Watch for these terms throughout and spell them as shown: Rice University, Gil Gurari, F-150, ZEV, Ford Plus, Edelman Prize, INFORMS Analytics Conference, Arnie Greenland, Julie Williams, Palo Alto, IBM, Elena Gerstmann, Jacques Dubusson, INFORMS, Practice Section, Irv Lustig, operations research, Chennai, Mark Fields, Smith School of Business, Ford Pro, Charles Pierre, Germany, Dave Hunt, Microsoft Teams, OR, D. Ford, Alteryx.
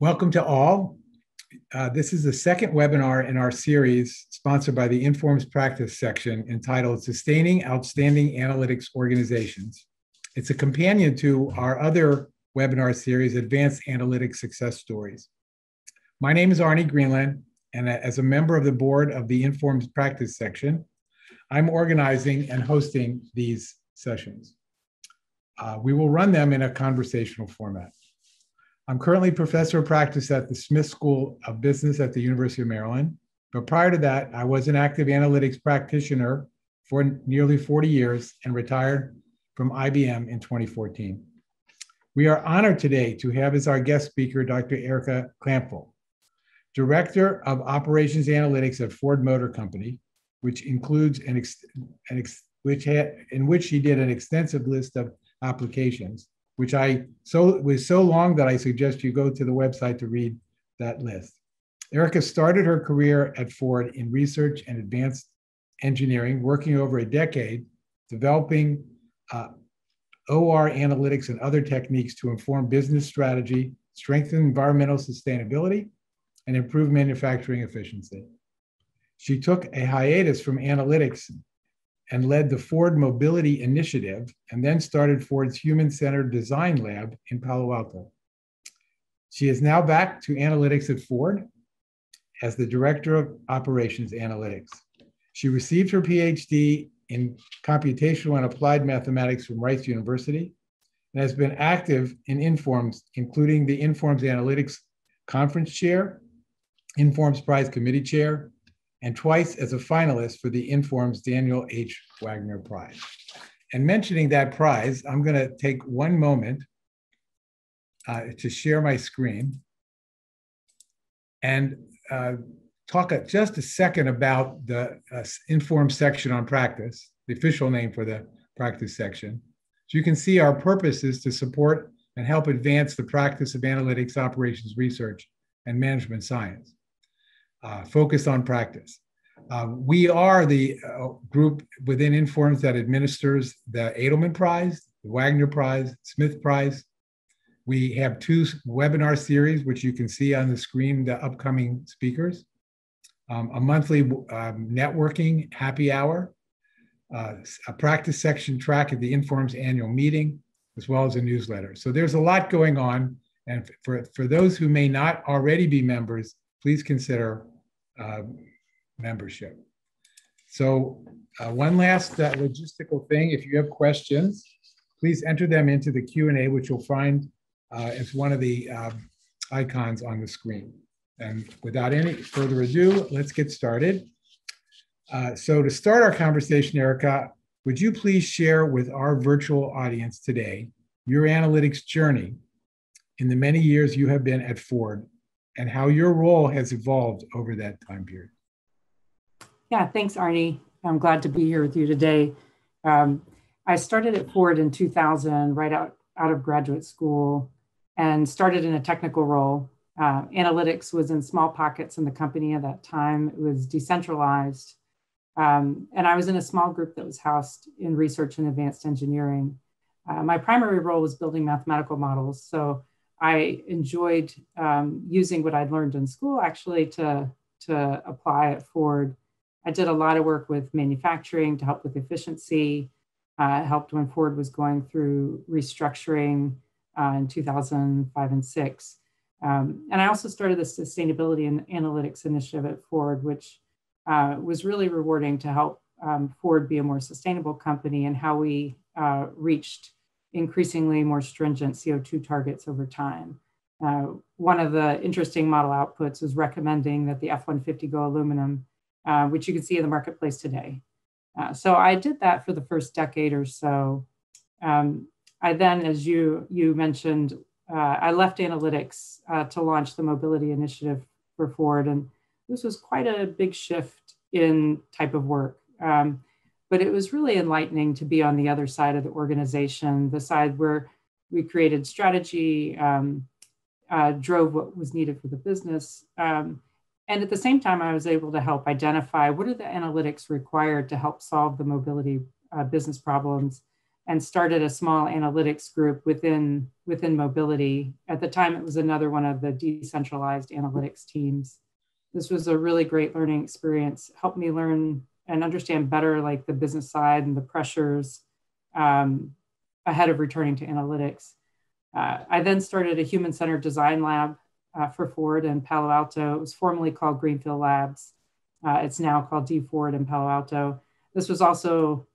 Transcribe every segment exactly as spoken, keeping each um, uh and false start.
Welcome to all. Uh, this is the second webinar in our series sponsored by the INFORMS practice section entitled Sustaining Outstanding Analytics Organizations. It's a companion to our other webinar series, Advanced Analytics Success Stories. My name is Arnie Greenland, and as a member of the board of the INFORMS practice section, I'm organizing and hosting these sessions. Uh, we will run them in a conversational format. I'm currently professor of practice at the Smith School of Business at the University of Maryland. But prior to that, I was an active analytics practitioner for nearly forty years and retired from I B M in twenty fourteen. We are honored today to have as our guest speaker, Doctor Erica Clampel, Director of Operations Analytics at Ford Motor Company, which includes an, ex an ex which had, in which she did an extensive list of applications, which I so was so long that I suggest you go to the website to read that list. Erica started her career at Ford in research and advanced engineering, working over a decade, developing uh, O R analytics and other techniques to inform business strategy, strengthen environmental sustainability, and improve manufacturing efficiency. She took a hiatus from analytics and led the Ford Mobility Initiative, and then started Ford's Human-Centered Design Lab in Palo Alto. She is now back to analytics at Ford as the Director of Operations Analytics. She received her PhD in Computational and Applied Mathematics from Rice University, and has been active in INFORMS, including the INFORMS Analytics Conference Chair, INFORMS Prize Committee Chair, and twice as a finalist for the INFORMS Daniel H. Wagner Prize. And mentioning that prize, I'm gonna take one moment uh, to share my screen and uh, talk a, just a second about the uh, INFORMS section on practice, the official name for the practice section. So you can see our purpose is to support and help advance the practice of analytics, operations, research, and management science. Uh, focused on practice. Uh, we are the uh, group within INFORMS that administers the Edelman Prize, the Wagner Prize, Smith Prize. We have two webinar series, which you can see on the screen, the upcoming speakers, um, a monthly um, networking happy hour, uh, a practice section track at the INFORMS annual meeting, as well as a newsletter. So there's a lot going on. And for, for those who may not already be members, please consider uh, membership. So uh, one last uh, logistical thing, if you have questions, please enter them into the Q and A, which you'll find uh, as one of the uh, icons on the screen. And without any further ado, let's get started. Uh, so to start our conversation, Erica, would you please share with our virtual audience today your analytics journey in the many years you have been at Ford, and how your role has evolved over that time period? Yeah, thanks, Arnie. I'm glad to be here with you today. Um, I started at Ford in two thousand, right out, out of graduate school, and started in a technical role. Uh, analytics was in small pockets in the company at that time. It was decentralized. Um, and I was in a small group that was housed in research and advanced engineering. Uh, my primary role was building mathematical models. So I enjoyed um, using what I'd learned in school actually to, to apply at Ford. I did a lot of work with manufacturing to help with efficiency. Uh, it helped when Ford was going through restructuring uh, in two thousand five and six. Um, and I also started the Sustainability and Analytics Initiative at Ford, which uh, was really rewarding to help um, Ford be a more sustainable company, and how we uh, reached increasingly more stringent C O two targets over time. Uh, one of the interesting model outputs was recommending that the F one fifty go aluminum, uh, which you can see in the marketplace today. Uh, so I did that for the first decade or so. Um, I then, as you, you mentioned, uh, I left analytics uh, to launch the Mobility Initiative for Ford. And this was quite a big shift in type of work. Um, But it was really enlightening to be on the other side of the organization, the side where we created strategy, um, uh, drove what was needed for the business. Um, and at the same time, I was able to help identify what are the analytics required to help solve the mobility uh, business problems and started a small analytics group within, within mobility. At the time, it was another one of the decentralized analytics teams. This was a really great learning experience, helped me learn and understand better like the business side and the pressures um, ahead of returning to analytics. Uh, I then started a human-centered design lab uh, for Ford in Palo Alto. It was formerly called Greenfield Labs. Uh, it's now called D. Ford in Palo Alto. This was also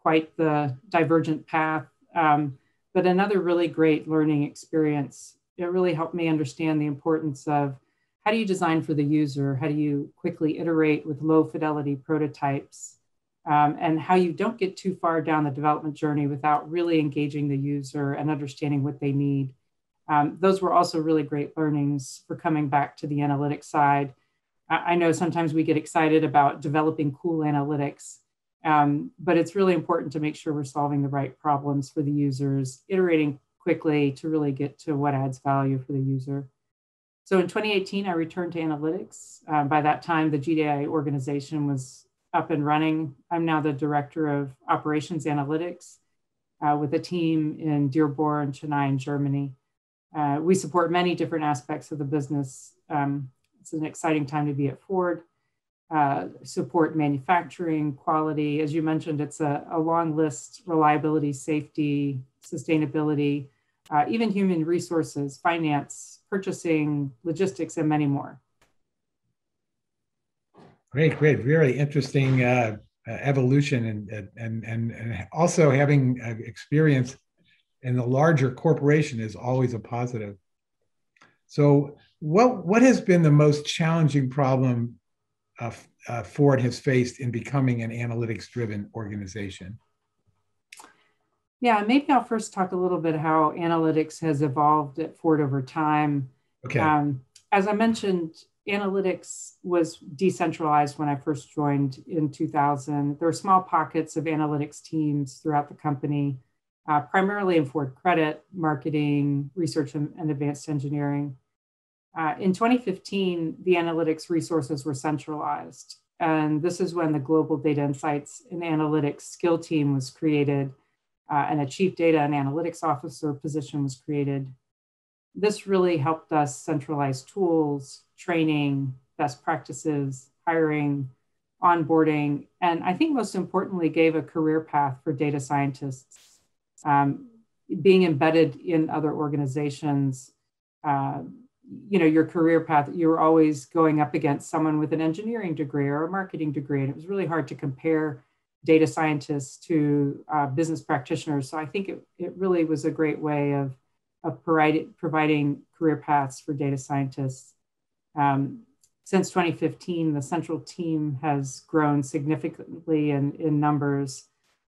quite the divergent path, um, but another really great learning experience. It really helped me understand the importance of how do you design for the user? How do you quickly iterate with low fidelity prototypes? Um, and how you don't get too far down the development journey without really engaging the user and understanding what they need. Um, those were also really great learnings for coming back to the analytics side. I, I know sometimes we get excited about developing cool analytics, um, but it's really important to make sure we're solving the right problems for the users, iterating quickly to really get to what adds value for the user. So in twenty eighteen, I returned to analytics. Um, by that time, the G D I organization was up and running. I'm now the director of operations analytics uh, with a team in Dearborn, Chennai, and Germany. Uh, we support many different aspects of the business. Um, it's an exciting time to be at Ford. Uh, support manufacturing, quality. As you mentioned, it's a, a long list: reliability, safety, sustainability, uh, even human resources, finance, purchasing, logistics, and many more. Great, great, really interesting uh, evolution, and and and and also having experience in the larger corporation is always a positive. So, what what has been the most challenging problem uh, uh, Ford has faced in becoming an analytics-driven organization? Yeah, maybe I'll first talk a little bit how analytics has evolved at Ford over time. Okay. Um, as I mentioned, analytics was decentralized when I first joined in two thousand. There were small pockets of analytics teams throughout the company, uh, primarily in Ford Credit, marketing, research, and, and advanced engineering. Uh, in twenty fifteen, the analytics resources were centralized. And this is when the Global Data Insights and Analytics skill team was created, uh, and a chief data and analytics officer position was created. This really helped us centralize tools, training, best practices, hiring, onboarding, and I think most importantly, gave a career path for data scientists. Um, being embedded in other organizations, uh, you know, your career path, you were always going up against someone with an engineering degree or a marketing degree, and it was really hard to compare data scientists to uh, business practitioners. So I think it, it really was a great way of of providing career paths for data scientists. Um, since twenty fifteen, the central team has grown significantly in, in numbers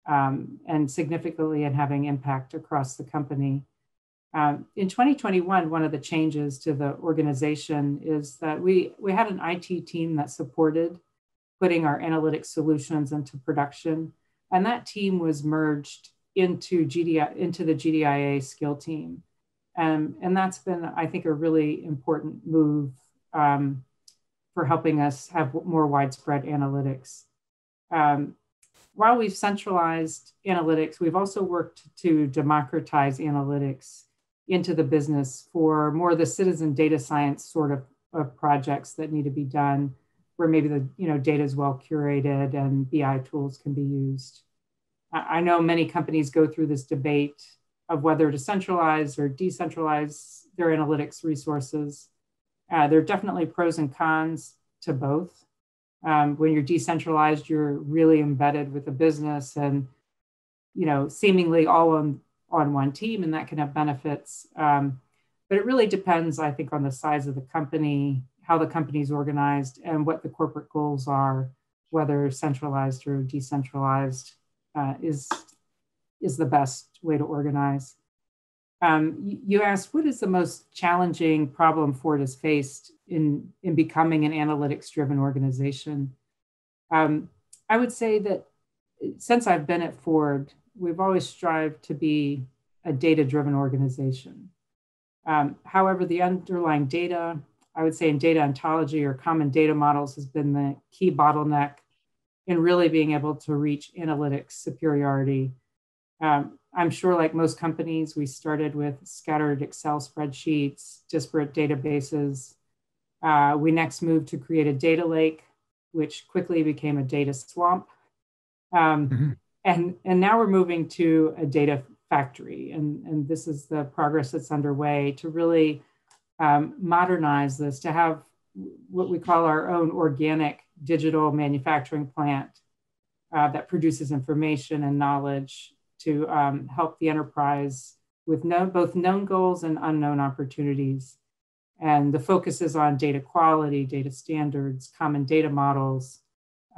um, and significantly in having impact across the company. Um, in twenty twenty-one, one of the changes to the organization is that we, we had an I T team that supported putting our analytics solutions into production. And that team was merged into, G D I, into the G D I A skill team. Um, and that's been, I think, a really important move um, for helping us have more widespread analytics. Um, while we've centralized analytics, we've also worked to democratize analytics into the business for more the citizen data science sort of, of projects that need to be done, where maybe the you know, data is well curated and B I tools can be used. I know many companies go through this debate of whether to centralize or decentralize their analytics resources. Uh, there are definitely pros and cons to both. Um, when you're decentralized, you're really embedded with the business and, you know, seemingly all on, on one team, and that can have benefits. Um, but it really depends, I think, on the size of the company, how the company's organized, and what the corporate goals are, whether centralized or decentralized uh, is is the best way to organize. Um, you asked, what is the most challenging problem Ford has faced in, in becoming an analytics-driven organization? Um, I would say that since I've been at Ford, we've always strived to be a data-driven organization. Um, however, the underlying data, I would say in data ontology or common data models, has been the key bottleneck in really being able to reach analytics superiority. Um, I'm sure like most companies, we started with scattered Excel spreadsheets, disparate databases. Uh, we next moved to create a data lake, which quickly became a data swamp. Um, mm-hmm. and, and now we're moving to a data factory. And, and this is the progress that's underway to really um, modernize this, to have what we call our own organic digital manufacturing plant uh, that produces information and knowledge to um, help the enterprise with no, both known goals and unknown opportunities. And the focus is on data quality, data standards, common data models,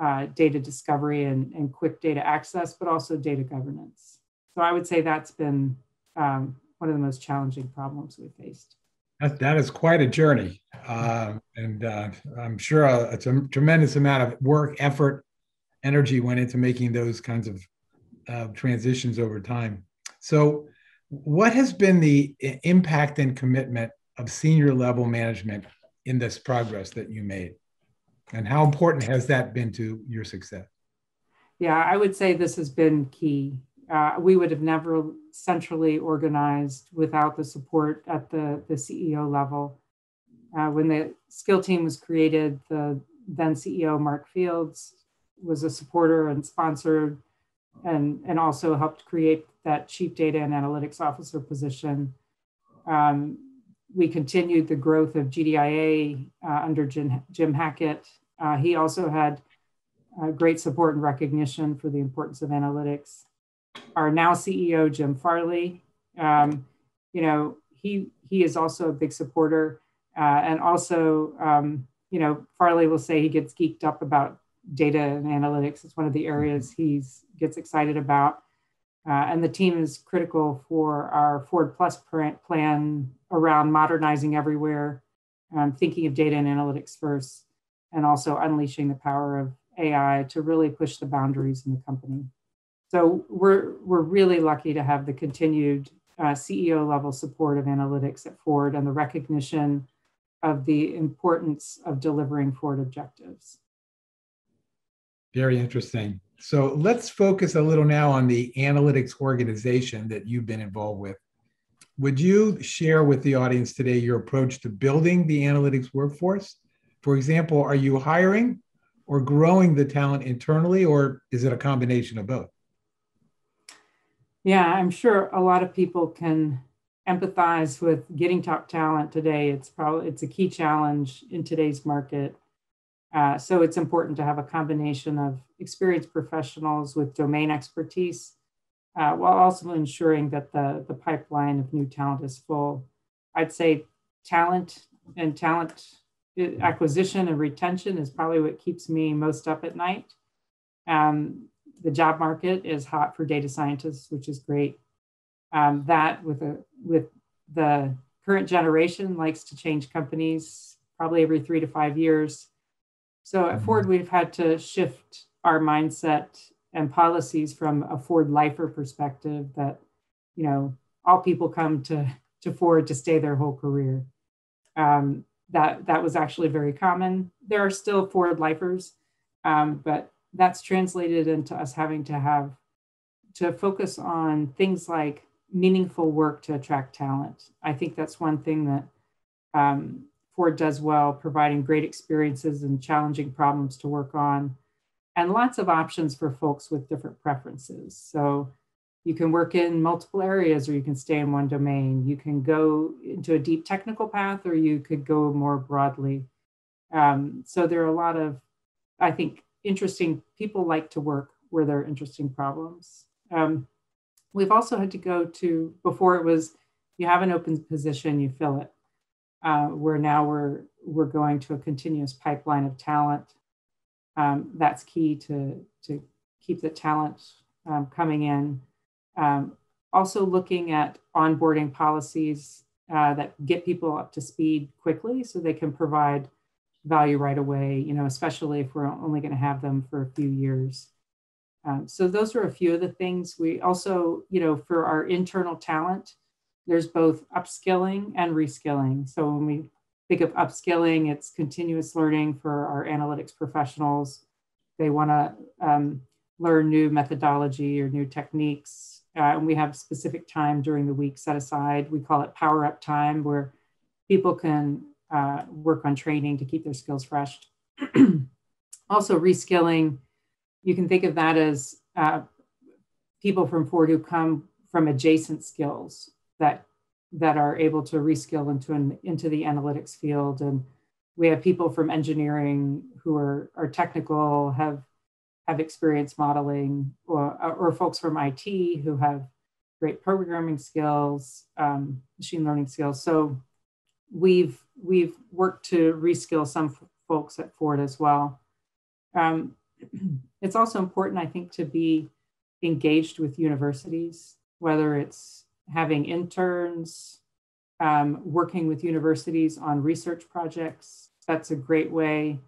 uh, data discovery and, and quick data access, but also data governance. So I would say that's been um, one of the most challenging problems we faced. That, that is quite a journey. Uh, and uh, I'm sure a, a tremendous amount of work, effort, energy went into making those kinds of uh, transitions over time. So what has been the impact and commitment of senior level management in this progress that you made? And how important has that been to your success? Yeah, I would say this has been key. Uh, we would have never centrally organized without the support at the, the C E O level. Uh, when the skill team was created, the then C E O, Mark Fields, was a supporter and sponsored and, and also helped create that Chief Data and Analytics Officer position. Um, We continued the growth of G D I A uh, under Jim, Jim Hackett. Uh, he also had uh, great support and recognition for the importance of analytics. Our now C E O, Jim Farley, um, you know, he, he is also a big supporter. Uh, and also, um, you know, Farley will say he gets geeked up about data and analytics. It's one of the areas he gets excited about. Uh, and the team is critical for our Ford Plus plan around modernizing everywhere, um, thinking of data and analytics first, and also unleashing the power of A I to really push the boundaries in the company. So we're, we're really lucky to have the continued uh, C E O level support of analytics at Ford and the recognition of the importance of delivering Ford objectives. Very interesting. So let's focus a little now on the analytics organization that you've been involved with. Would you share with the audience today your approach to building the analytics workforce? For example, are you hiring or growing the talent internally, or is it a combination of both? Yeah, I'm sure a lot of people can empathize with getting top talent today. It's probably it's a key challenge in today's market. Uh, so it's important to have a combination of experienced professionals with domain expertise, uh, while also ensuring that the, the pipeline of new talent is full. I'd say talent and talent acquisition and retention is probably what keeps me most up at night. Um, the job market is hot for data scientists, which is great. Um, that with, a, with the current generation likes to change companies probably every three to five years. So at Ford, we've had to shift our mindset and policies from a Ford lifer perspective that, you know, all people come to, to Ford to stay their whole career. Um, that, that was actually very common. There are still Ford lifers, um, but that's translated into us having to have to focus on things like meaningful work to attract talent. I think that's one thing that, um, Ford does well, providing great experiences and challenging problems to work on, and lots of options for folks with different preferences. So you can work in multiple areas, or you can stay in one domain. You can go into a deep technical path, or you could go more broadly. Um, so there are a lot of, I think, interesting people like to work where there are interesting problems. Um, we've also had to go to, before it was, you have an open position, you fill it. Uh, where now we're, we're going to a continuous pipeline of talent. Um, that's key to, to keep the talent um, coming in. Um, also looking at onboarding policies uh, that get people up to speed quickly so they can provide value right away, you know, especially if we're only going to have them for a few years. Um, so those are a few of the things. We also, you know, for our internal talent, there's both upskilling and reskilling. So when we think of upskilling, it's continuous learning for our analytics professionals. They want to um, learn new methodology or new techniques Uh, and we have specific time during the week set aside. We call it power up time, where people can uh, work on training to keep their skills fresh. Also, reskilling, you can think of that as uh, people from Ford who come from adjacent skills that that are able to reskill into an, into the analytics field. And we have people from engineering who are, are technical, have have experience modeling, or, or folks from I T who have great programming skills, um, machine learning skills. So we've, we've worked to reskill some folks at Ford as well. Um, it's also important, I think, to be engaged with universities, whether it's having interns, um, working with universities on research projects. That's a great way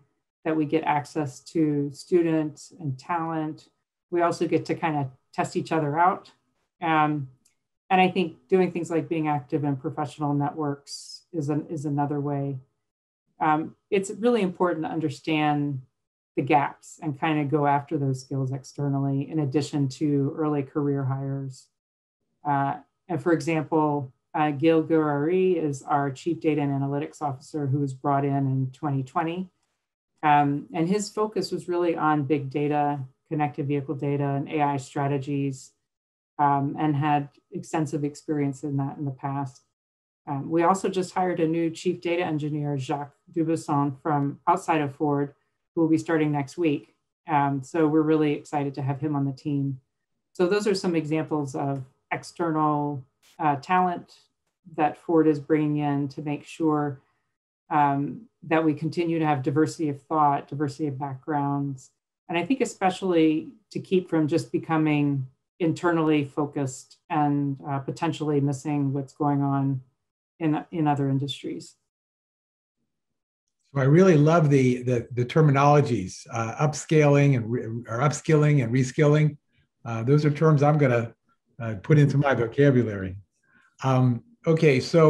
that we get access to students and talent. We also get to kind of test each other out. Um, and I think doing things like being active in professional networks is, an, is another way. Um, it's really important to understand the gaps and kind of go after those skills externally, in addition to early career hires. Uh, and for example, uh, Gil Gurari is our Chief Data and Analytics Officer, who was brought in in twenty twenty. Um, and his focus was really on big data, connected vehicle data, and A I strategies, um, and had extensive experience in that in the past. Um, we also just hired a new chief data engineer, Jacques Dubusson, from outside of Ford, who will be starting next week. Um, so we're really excited to have him on the team. So those are some examples of external uh, talent that Ford is bringing in to make sure Um, that we continue to have diversity of thought, diversity of backgrounds. And I think especially to keep from just becoming internally focused and uh, potentially missing what's going on in, in other industries. So I really love the, the, the terminologies, uh, upscaling and re, or upskilling and reskilling. Uh, those are terms I'm gonna uh, put into my vocabulary. Um, okay, so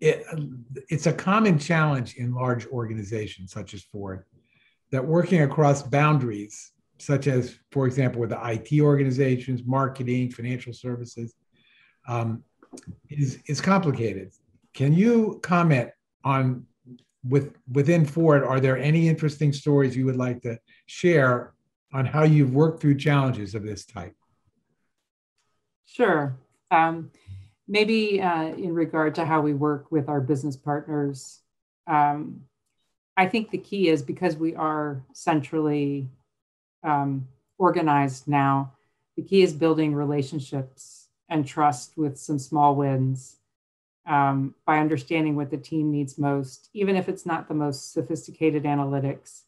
It, it's a common challenge in large organizations such as Ford that working across boundaries, such as, for example, with the I T organizations, marketing, financial services, um, is, is complicated. Can you comment on, with, within Ford, are there any interesting stories you would like to share on how you've worked through challenges of this type? Sure. Um, Maybe uh, in regard to how we work with our business partners, um, I think the key is, because we are centrally um, organized now, the key is building relationships and trust with some small wins um, by understanding what the team needs most, even if it's not the most sophisticated analytics.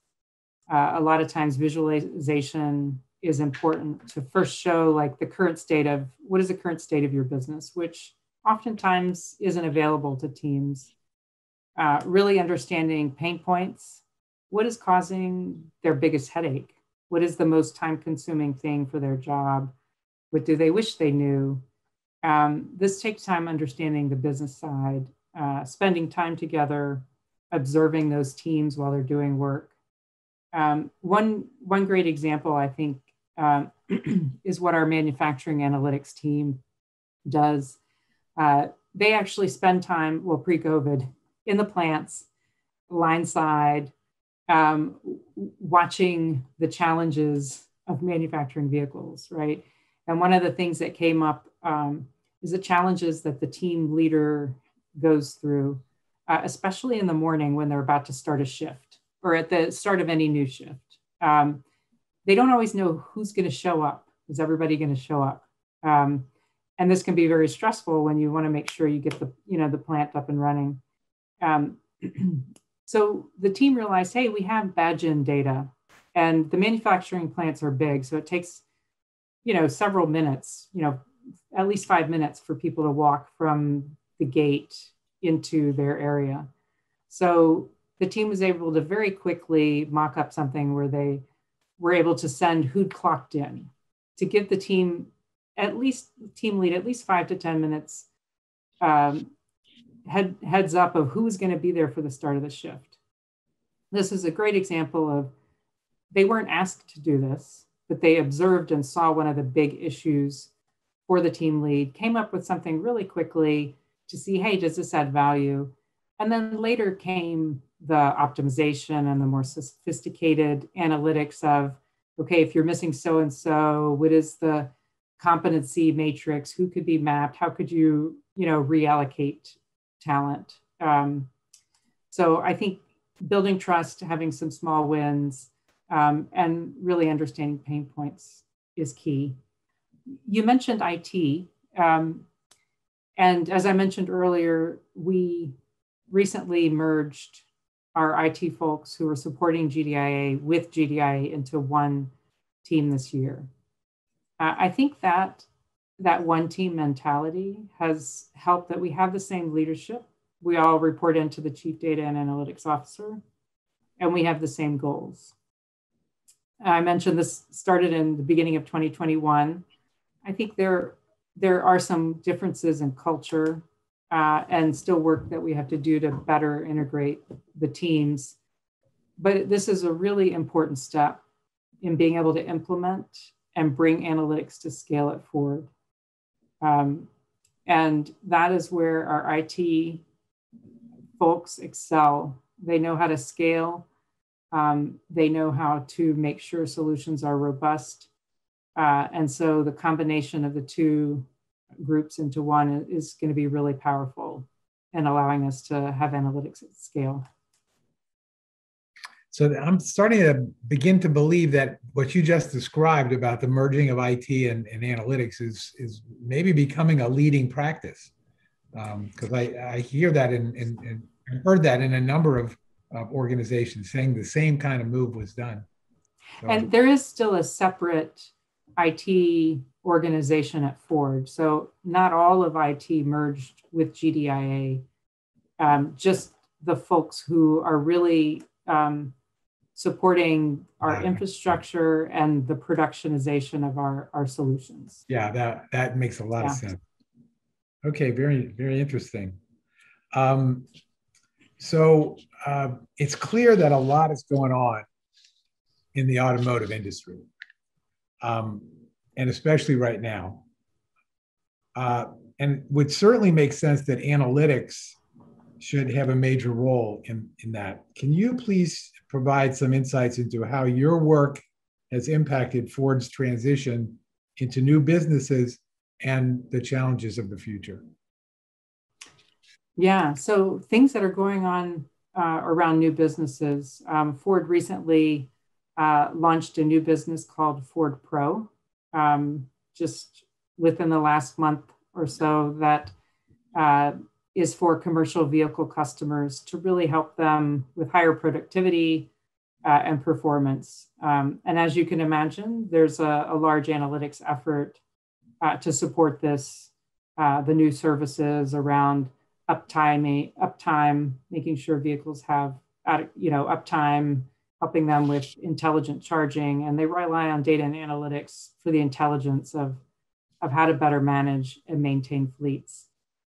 Uh, a lot of times visualization is important to first show like the current state of, what is the current state of your business, which oftentimes isn't available to teams. Uh, really understanding pain points. What is causing their biggest headache? What is the most time-consuming thing for their job? What do they wish they knew? Um, this takes time understanding the business side, uh, spending time together, observing those teams while they're doing work. Um, one, one great example, I think, Um, is what our manufacturing analytics team does. Uh, they actually spend time, well, pre-COVID, in the plants, line side, um, watching the challenges of manufacturing vehicles, right? And one of the things that came up um, is the challenges that the team leader goes through, uh, especially in the morning when they're about to start a shift, or at the start of any new shift. Um, They don't always know who's going to show up. Is everybody going to show up? Um, and this can be very stressful when you want to make sure you get the, you know, the plant up and running. Um, so the team realized, hey, we have badge-in data, and the manufacturing plants are big, so it takes, you know, several minutes, you know, at least five minutes for people to walk from the gate into their area. So the team was able to very quickly mock up something where they we're able to send who'd clocked in to give the team, at least team lead, at least five to ten minutes um, head, heads up of who was going to be there for the start of the shift. This is a great example of, they weren't asked to do this. but they observed and saw one of the big issues for the team lead, came up with something really quickly to see, hey, does this add value? And then later came the optimization and the more sophisticated analytics of, okay, if you're missing so-and-so, what is the competency matrix? Who could be mapped? How could you, you know, reallocate talent? Um, so I think building trust, having some small wins, um, and really understanding pain points is key. You mentioned I T. Um, and as I mentioned earlier, we recently merged our I T folks who were supporting G D I A with G D I A into one team this year. Uh, I think that that one team mentality has helped that we have the same leadership. We all report into the Chief Data and Analytics Officer, and we have the same goals. I mentioned this started in the beginning of twenty twenty-one. I think there, there are some differences in culture uh, and still work that we have to do to better integrate the teams. But this is a really important step in being able to implement and bring analytics to scale at Ford. Um, and that is where our I T folks excel. They know how to scale. Um, they know how to make sure solutions are robust. Uh, and so the combination of the two groups into one is going to be really powerful in allowing us to have analytics at scale. So I'm starting to begin to believe that what you just described about the merging of I T and, and analytics is, is maybe becoming a leading practice. Because um, I, I hear that in, in, in, I've heard that in a number of, of organizations saying the same kind of move was done. So, and there is still a separate I T organization at Ford. So not all of I T merged with G D I A, um, just the folks who are really um, supporting our infrastructure and the productionization of our, our solutions. Yeah, that, that makes a lot yeah. of sense. Okay, very, very interesting. Um, so uh, it's clear that a lot is going on in the automotive industry, um, and especially right now. Uh, and would certainly make sense that analytics should have a major role in, in that. Can you please provide some insights into how your work has impacted Ford's transition into new businesses and the challenges of the future? Yeah, so things that are going on uh, around new businesses. Um, Ford recently uh, launched a new business called Ford Pro, um, just within the last month or so, that uh, is for commercial vehicle customers to really help them with higher productivity uh, and performance. Um, and as you can imagine, there's a, a large analytics effort uh, to support this, uh, the new services around uptime, uptime, making sure vehicles have, you know, uptime, helping them with intelligent charging. And they rely on data and analytics for the intelligence of, of how to better manage and maintain fleets.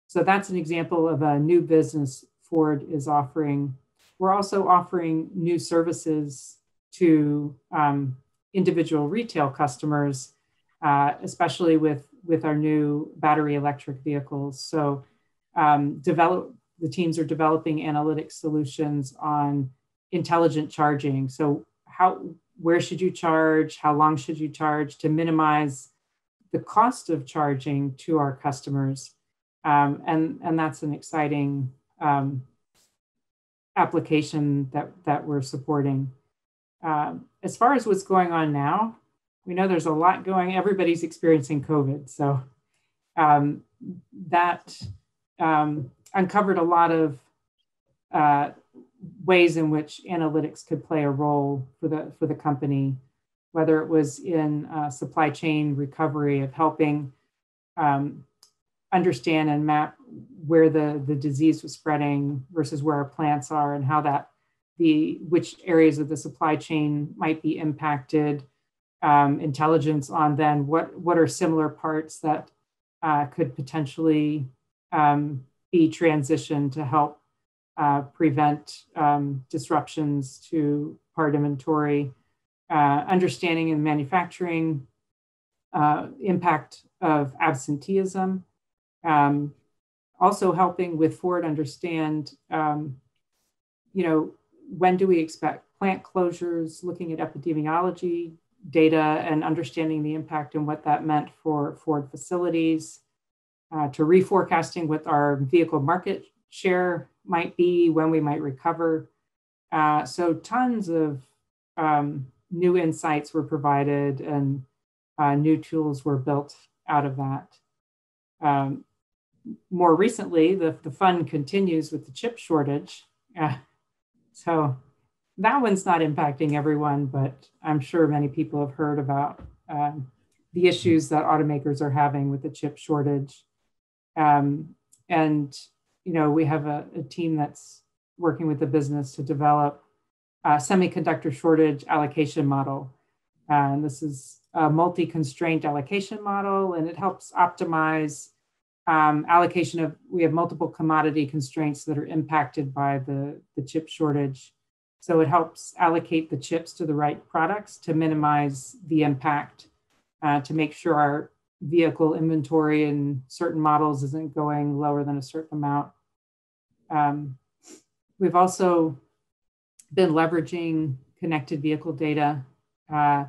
So that's an example of a new business Ford is offering. We're also offering new services to um, individual retail customers, uh, especially with, with our new battery electric vehicles. So um, develop, the teams are developing analytic solutions on intelligent charging. So how, where should you charge? How long should you charge to minimize the cost of charging to our customers? Um, and, and that's an exciting um, application that, that we're supporting. Um, as far as what's going on now, we know there's a lot going, everybody's experiencing COVID. So um, that um, uncovered a lot of uh, ways in which analytics could play a role for the, for the company, whether it was in uh, supply chain recovery of helping um, understand and map where the, the disease was spreading versus where our plants are and how that, the which areas of the supply chain might be impacted, um, intelligence on then what, what are similar parts that uh, could potentially um, be transitioned to help uh, prevent um, disruptions to part inventory. uh, understanding and manufacturing, uh, impact of absenteeism, um, also helping with Ford understand, um, you know, when do we expect plant closures, looking at epidemiology data and understanding the impact and what that meant for Ford facilities, uh, to reforecasting what our vehicle market share might be, when we might recover. Uh, so tons of um, new insights were provided and uh, new tools were built out of that. Um, more recently, the, the fun continues with the chip shortage. Uh, so that one's not impacting everyone, but I'm sure many people have heard about um, the issues that automakers are having with the chip shortage. Um, and, you know, we have a, a team that's working with the business to develop a semiconductor shortage allocation model. Uh, and this is a multi-constraint allocation model, and it helps optimize um, allocation of, we have multiple commodity constraints that are impacted by the, the chip shortage. So it helps allocate the chips to the right products to minimize the impact, uh, to make sure our vehicle inventory in certain models isn't going lower than a certain amount. Um, We've also been leveraging connected vehicle data uh,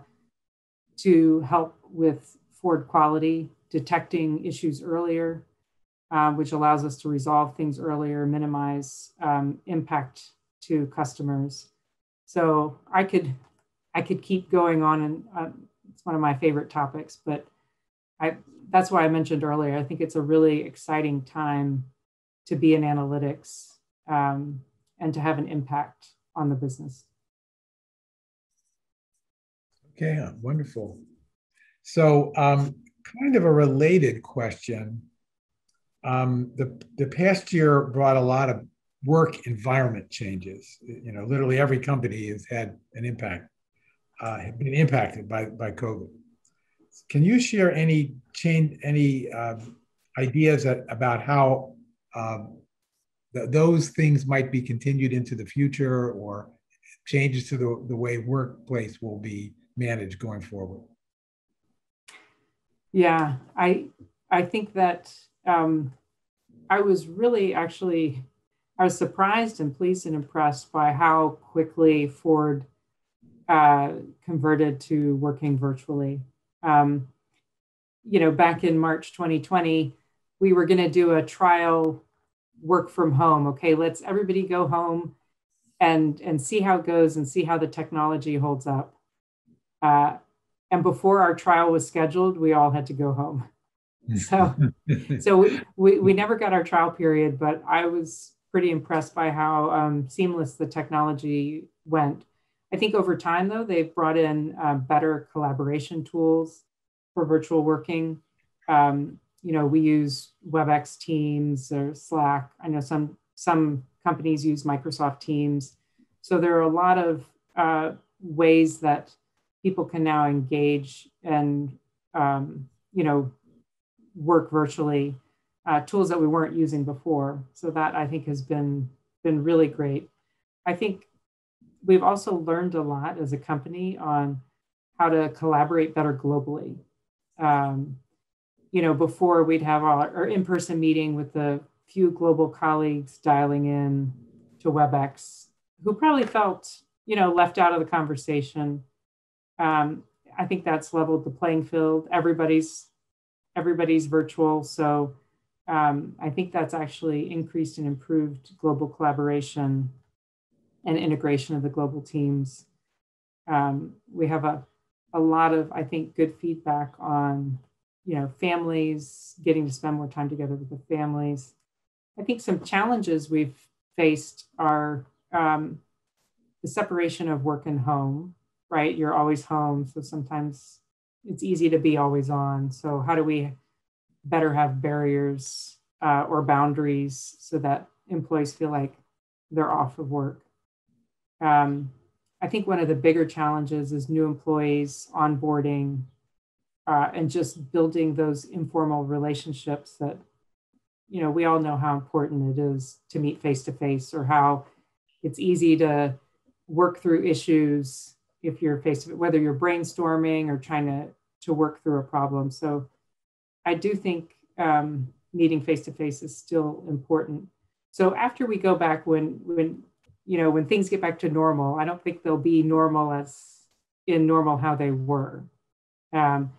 to help with Ford quality, detecting issues earlier, uh, which allows us to resolve things earlier, minimize um, impact to customers. So I could, I could keep going on, and uh, it's one of my favorite topics, but I, that's why I mentioned earlier, I think it's a really exciting time to be in analytics um, and to have an impact on the business. Okay, wonderful. So um, kind of a related question. Um, the, the past year brought a lot of work environment changes. You know, literally every company has had an impact, uh, been impacted by, by COVID. Can you share any change, any uh, ideas that, about how uh, those things might be continued into the future, or changes to the, the way workplace will be managed going forward? Yeah, I, I think that um, I was really actually, I was surprised and pleased and impressed by how quickly Ford uh, converted to working virtually. Um, you know, back in March twenty twenty, we were going to do a trial work from home. Okay, let's everybody go home and, and see how it goes and see how the technology holds up. Uh, and before our trial was scheduled, we all had to go home. So, so we, we, we never got our trial period, but I was pretty impressed by how um, seamless the technology went. I think over time, though, they've brought in uh, better collaboration tools for virtual working. Um, You know, we use WebEx Teams or Slack. I know some, some companies use Microsoft Teams. So there are a lot of uh, ways that people can now engage and, um, you know, work virtually, uh, tools that we weren't using before. So that, I think, has been, been really great. I think we've also learned a lot as a company on how to collaborate better globally. Um, You know, before we'd have our, our in-person meeting with the few global colleagues dialing in to WebEx, who probably felt, you know, left out of the conversation. Um, I think that's leveled the playing field. Everybody's, everybody's virtual. So um, I think that's actually increased and improved global collaboration and integration of the global teams. Um, we have a, a lot of, I think, good feedback on, you know, families, getting to spend more time together with the families. I think some challenges we've faced are um, the separation of work and home, right? You're always home, so sometimes it's easy to be always on. So how do we better have barriers uh, or boundaries so that employees feel like they're off of work? Um, I think one of the bigger challenges is new employees, onboarding, Uh, and just building those informal relationships that, you know, we all know how important it is to meet face-to-face, or how it's easy to work through issues if you're faced with, whether you're brainstorming or trying to, to work through a problem. So I do think um, meeting face-to-face is still important. So after we go back, when, when, you know, when things get back to normal, I don't think they'll be normal as in normal how they were. Um,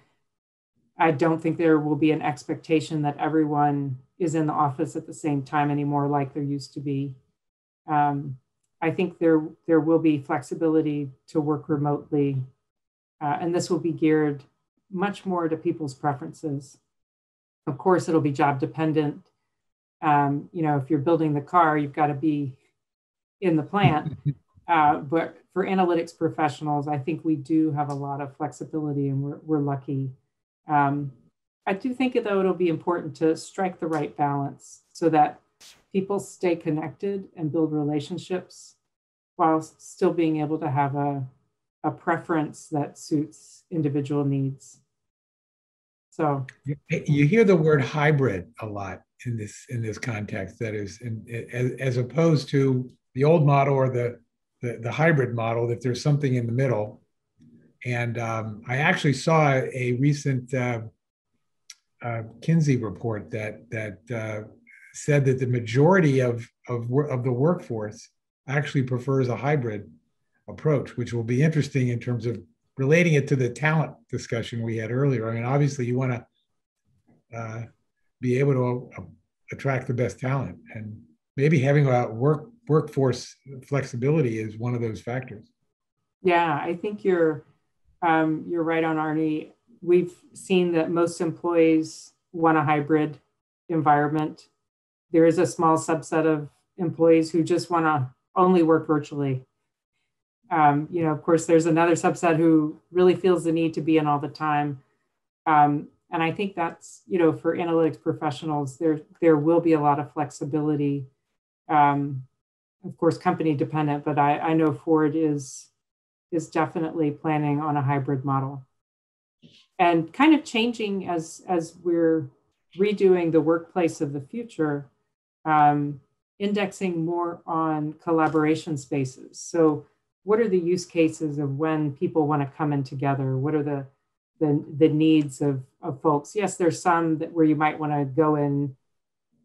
I don't think there will be an expectation that everyone is in the office at the same time anymore like there used to be. Um, I think there, there will be flexibility to work remotely, uh, and this will be geared much more to people's preferences. Of course, it'll be job dependent. Um, you know, if you're building the car, you've got to be in the plant. Uh, but for analytics professionals, I think we do have a lot of flexibility, and we're, we're lucky. Um, I do think, though, it'll be important to strike the right balance so that people stay connected and build relationships while still being able to have a, a preference that suits individual needs. So you hear the word hybrid a lot in this in this context, that is, in, as, as opposed to the old model or the, the, the hybrid model, that there's something in the middle. And um, I actually saw a recent uh, uh, Kinsey report that, that uh, said that the majority of, of, of the workforce actually prefers a hybrid approach, which will be interesting in terms of relating it to the talent discussion we had earlier. I mean, obviously you want to uh, be able to uh, attract the best talent, and maybe having a work, workforce flexibility is one of those factors. Yeah, I think you're, um, you're right on, Arnie. We've seen that most employees want a hybrid environment. There is a small subset of employees who just want to only work virtually. Um, you know, of course, there's another subset who really feels the need to be in all the time. Um, and I think that's, you know, for analytics professionals, there, there will be a lot of flexibility. Um, of course, company dependent, but I, I know Ford is, is definitely planning on a hybrid model and kind of changing as, as we're redoing the workplace of the future, um, indexing more on collaboration spaces. So what are the use cases of when people want to come in together? What are the, the, the needs of, of folks? Yes, there's some that where you might want to go in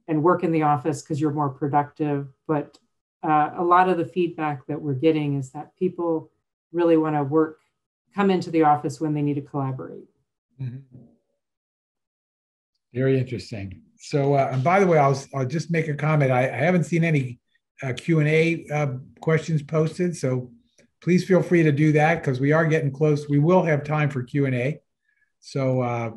and work in the office because you're more productive. But uh, a lot of the feedback that we're getting is that people really want to work, come into the office when they need to collaborate. Mm-hmm. Very interesting. So, uh, and by the way, I'll, I'll just make a comment. I, I haven't seen any uh, Q and A uh, questions posted, so please feel free to do that because we are getting close. We will have time for Q and A. So uh,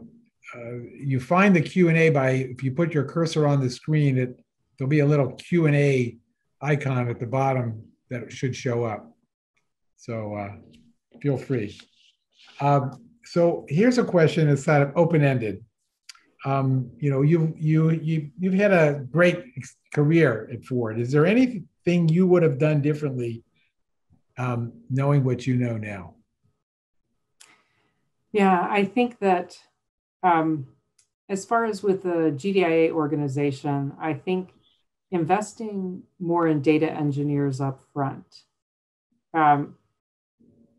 uh, you find the Q and A by, if you put your cursor on the screen, it, there'll be a little Q and A icon at the bottom that should show up. So uh, feel free. Uh, so here's a question that's kind of open-ended. Um, you know, you you you you've had a great career at Ford. Is there anything you would have done differently, um, knowing what you know now? Yeah, I think that um, as far as with the G D I A organization, I think investing more in data engineers up front um,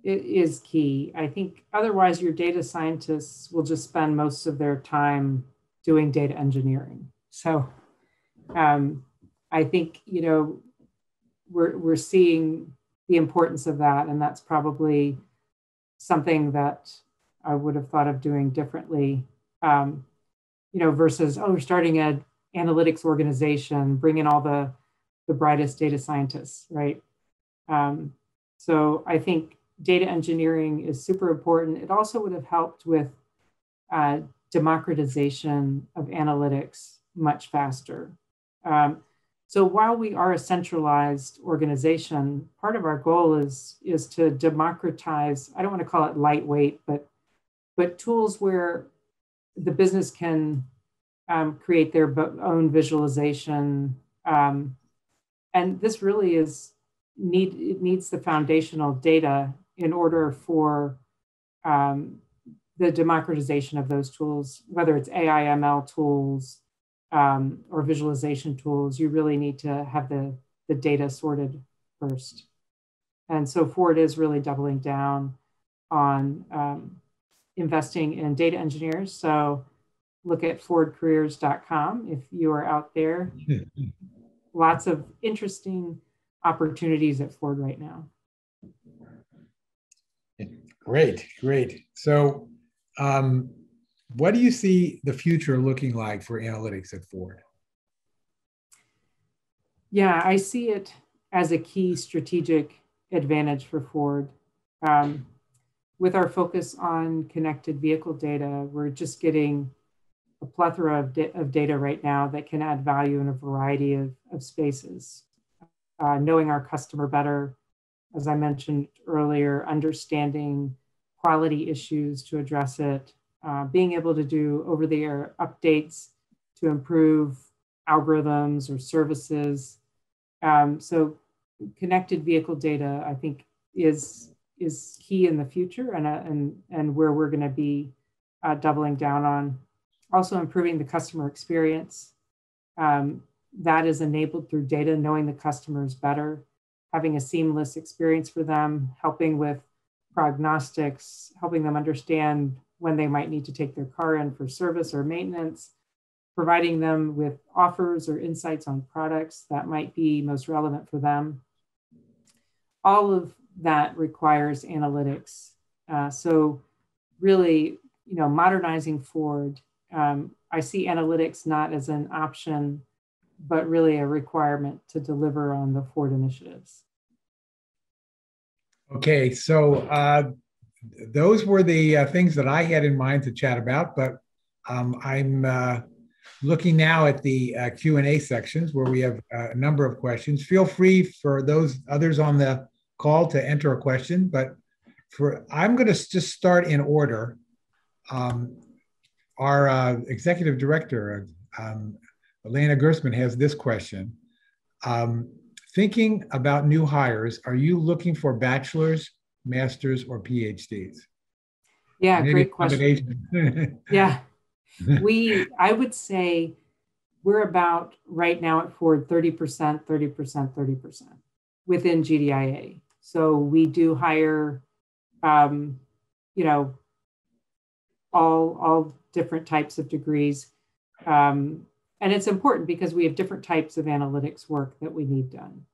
it is key. I think otherwise your data scientists will just spend most of their time doing data engineering. So um, I think, you know, we're, we're seeing the importance of that. And that's probably something that I would have thought of doing differently, um, you know, versus, oh, we're starting an analytics organization, bring in all the, the brightest data scientists, right? Um, so I think data engineering is super important. It also would have helped with uh, democratization of analytics much faster. Um, so while we are a centralized organization, part of our goal is, is to democratize, I don't want to call it lightweight, but, but tools where the business can um, create their own visualization. Um, and this really is need, it needs the foundational data in order for um, the democratization of those tools, whether it's A I M L tools um, or visualization tools. You really need to have the, the data sorted first. And so Ford is really doubling down on um, investing in data engineers. So look at ford careers dot com if you are out there. Lots of interesting opportunities at Ford right now. Great, great. So um, what do you see the future looking like for analytics at Ford? Yeah, I see it as a key strategic advantage for Ford. Um, with our focus on connected vehicle data, we're just getting a plethora of, da of data right now that can add value in a variety of, of spaces. Uh, knowing our customer better, as I mentioned earlier, understanding quality issues to address it, uh, being able to do over-the-air updates to improve algorithms or services. Um, so connected vehicle data, I think, is, is key in the future and, uh, and, and where we're going to be uh, doubling down on. Also improving the customer experience. Um, that is enabled through data, knowing the customers better, having a seamless experience for them, helping with prognostics, helping them understand when they might need to take their car in for service or maintenance, providing them with offers or insights on products that might be most relevant for them. All of that requires analytics. Uh, so really, you know, modernizing Ford, um, I see analytics not as an option, but really a requirement to deliver on the Ford initiatives. Okay, so uh, those were the uh, things that I had in mind to chat about, but um, I'm uh, looking now at the uh, Q and A sections where we have a number of questions. Feel free for those others on the call to enter a question, but for I'm going to just start in order. Um, our uh, executive director, um, Elena Gerstmann, has this question. Um, thinking about new hires, are you looking for bachelor's, master's, or P H Ds? Yeah, maybe great question. Yeah, we, I would say we're about right now at Ford thirty percent, thirty percent, thirty percent within G D I A. So we do hire, um, you know, all, all different types of degrees. Um, And it's important because we have different types of analytics work that we need done.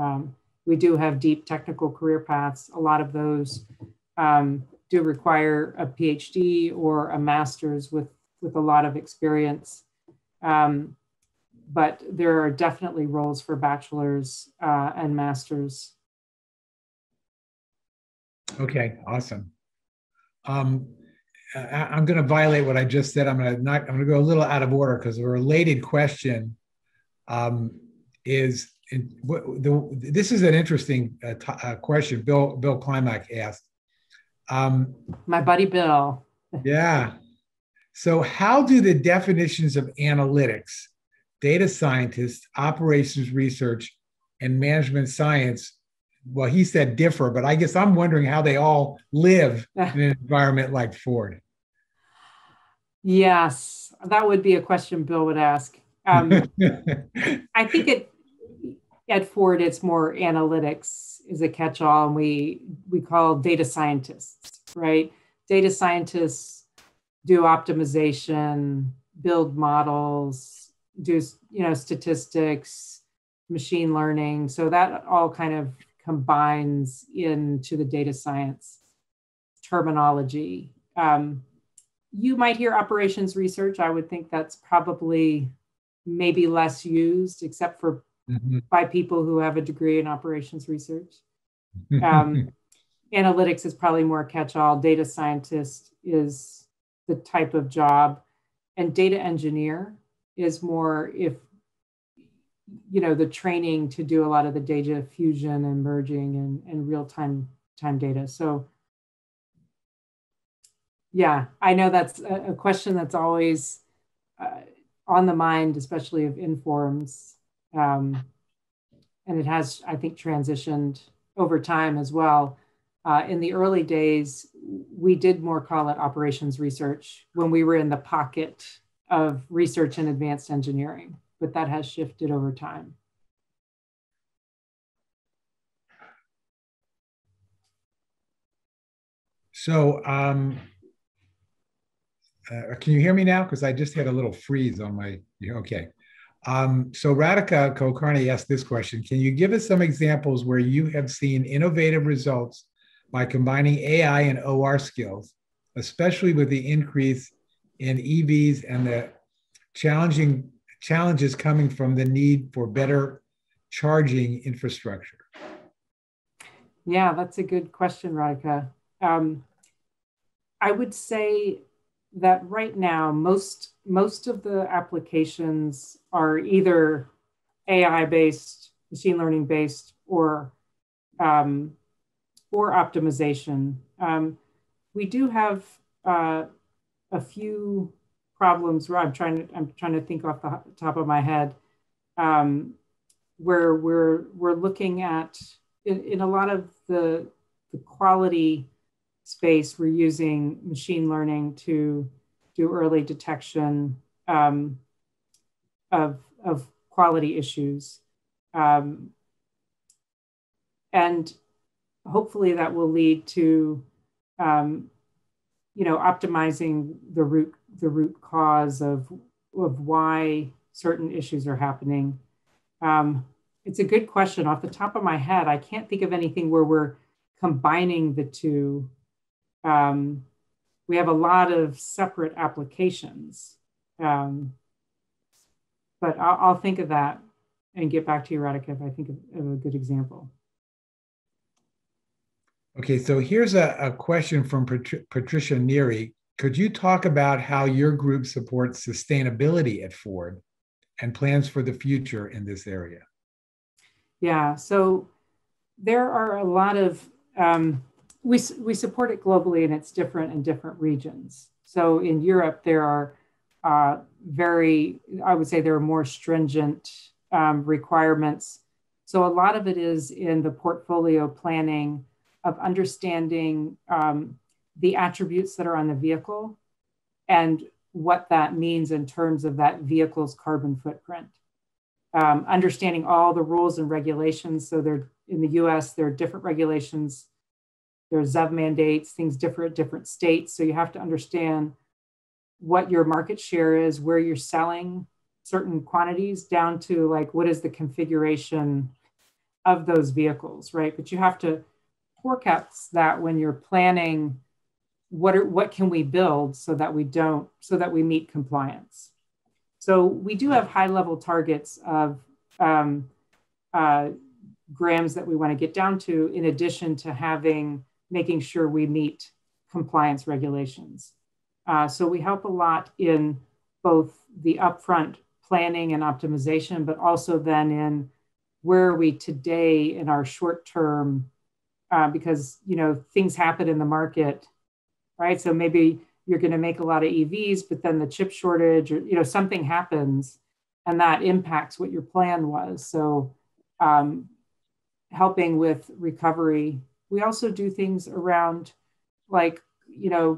Um, we do have deep technical career paths. A lot of those um, do require a P H D or a master's with, with a lot of experience. Um, but there are definitely roles for bachelor's uh, and master's. Okay, awesome. Um, I'm going to violate what I just said. I'm going to not, I'm going to go a little out of order because a related question um, is, in, the, this is an interesting uh, t uh, question Bill, Bill Klimak asked. Um, My buddy Bill. Yeah. So how do the definitions of analytics, data scientists, operations research, and management science, well, he said differ, but I guess I'm wondering how they all live in an environment like Ford. Yes, that would be a question Bill would ask. Um, I think it, at Ford, it's more analytics is a catch-all, and we, we call data scientists, right? Data scientists do optimization, build models, do you know statistics, machine learning. So that all kind of combines into the data science terminology. Um, you might hear operations research. I would think that's probably maybe less used, except for mm-hmm. by people who have a degree in operations research. Um, analytics is probably more catch-all. Data scientist is the type of job, and data engineer is more if you know, the training to do a lot of the data fusion and merging and, and real-time time data. So yeah, I know that's a, a question that's always uh, on the mind, especially of INFORMS. Um, and it has, I think, transitioned over time as well. Uh, in the early days, we did more call it operations research when we were in the pocket of research and advanced engineering. But that has shifted over time. So um, uh, can you hear me now? Because I just had a little freeze on my, okay. Um, so Radhika Kolkarni asked this question, can you give us some examples where you have seen innovative results by combining A I and O R skills, especially with the increase in E Vs and the challenging challenges coming from the need for better charging infrastructure? Yeah, that's a good question, Radhika. Um, I would say that right now, most most of the applications are either A I-based, machine learning-based, or um, or optimization. Um, we do have uh, a few problems where I'm trying to I'm trying to think off the top of my head, um, where we're we're looking at in, in a lot of the the quality space, we're using machine learning to do early detection um, of, of quality issues. Um, and hopefully that will lead to, um, you know, optimizing the root, the root cause of, of why certain issues are happening. Um, it's a good question. Off the top of my head, I can't think of anything where we're combining the two. Um, we have a lot of separate applications, um, but I'll, I'll think of that and get back to you, Radhika, if I think of, of a good example. Okay, so here's a, a question from Pat- Patricia Neary. Could you talk about how your group supports sustainability at Ford and plans for the future in this area? Yeah, so there are a lot of, um, We, we support it globally, and it's different in different regions. So in Europe, there are uh, very, I would say there are more stringent um, requirements. So a lot of it is in the portfolio planning of understanding um, the attributes that are on the vehicle and what that means in terms of that vehicle's carbon footprint. Um, understanding all the rules and regulations. So there, in the U S, there are different regulations. There's Z E V mandates, things differ at different states. So you have to understand what your market share is, where you're selling certain quantities down to like, what is the configuration of those vehicles, right? But you have to forecast that when you're planning, what are, what can we build so that we don't, so that we meet compliance. So we do have high level targets of um, uh, grams that we want to get down to, in addition to having making sure we meet compliance regulations. Uh, so we help a lot in both the upfront planning and optimization, but also then in where are we today in our short term, uh, because you know things happen in the market, right? So maybe you're going to make a lot of E Vs, but then the chip shortage, or you know something happens, and that impacts what your plan was. So um, helping with recovery. We also do things around like, you know,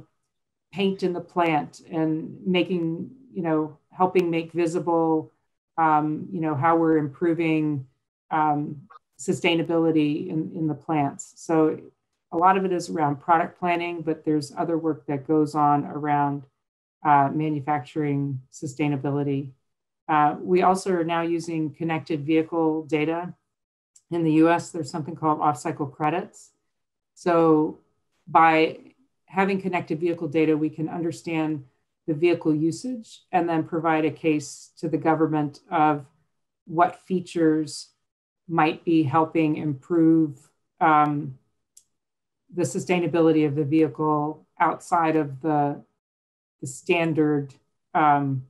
paint in the plant and making, you know, helping make visible, um, you know, how we're improving um, sustainability in, in the plants. So a lot of it is around product planning, but there's other work that goes on around uh, manufacturing sustainability. Uh, we also are now using connected vehicle data. In the U S, there's something called off-cycle credits. So by having connected vehicle data, we can understand the vehicle usage and then provide a case to the government of what features might be helping improve um, the sustainability of the vehicle outside of the, the standard um,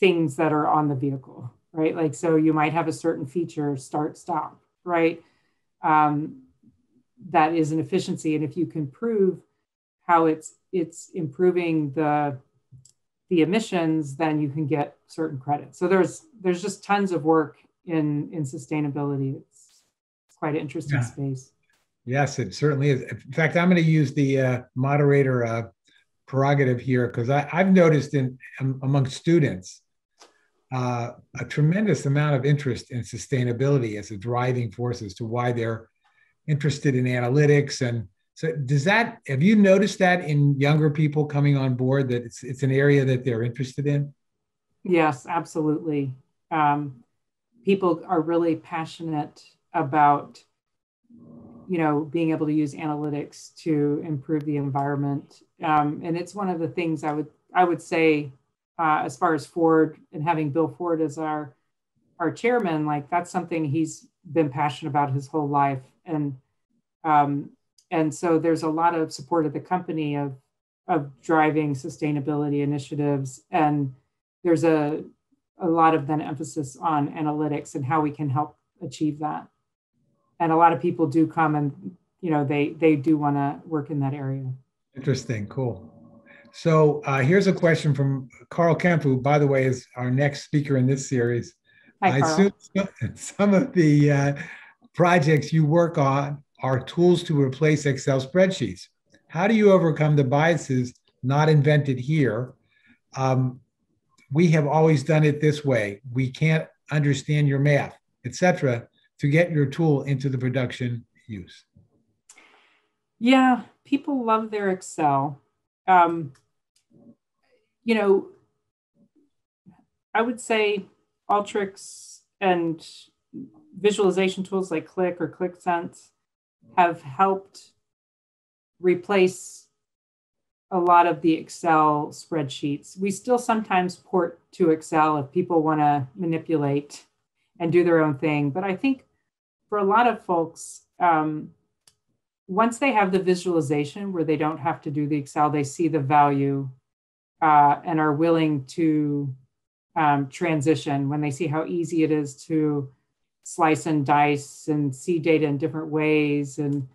things that are on the vehicle. Right? Like, so you might have a certain feature, start, stop, right? Um, that is an efficiency. And if you can prove how it's it's improving the, the emissions, then you can get certain credits. So there's there's just tons of work in, in sustainability. It's quite an interesting yeah. space. Yes, it certainly is. In fact, I'm going to use the uh, moderator uh, prerogative here, because I've noticed in um, among students, Uh, a tremendous amount of interest in sustainability as a driving force as to why they're interested in analytics and So does that, have you noticed that in younger people coming on board, that it's, it's an area that they're interested in? Yes, absolutely. Um, people are really passionate about, you know, being able to use analytics to improve the environment. Um, and it's one of the things I would, I would say, uh, as far as Ford and having Bill Ford as our, our chairman, like that's something he's been passionate about his whole life. And, um, and so there's a lot of support at the company of, of driving sustainability initiatives. And there's a, a lot of then emphasis on analytics and how we can help achieve that. And a lot of people do come and, you know, they, they do want to work in that area. Interesting. Cool. So uh, here's a question from Carl Kemp, who, by the way, is our next speaker in this series. Hi, Carl. I assume some of the uh, projects you work on are tools to replace Excel spreadsheets. How do you overcome the biases not invented here? Um, we have always done it this way. We can't understand your math, et cetera, to get your tool into the production use. Yeah, people love their Excel. Um, you know, I would say Alteryx and visualization tools like Click or ClickSense have helped replace a lot of the Excel spreadsheets. We still sometimes port to Excel if people want to manipulate and do their own thing. But I think for a lot of folks, um, once they have the visualization where they don't have to do the Excel, they see the value uh, and are willing to um, transition when they see how easy it is to slice and dice and see data in different ways. And,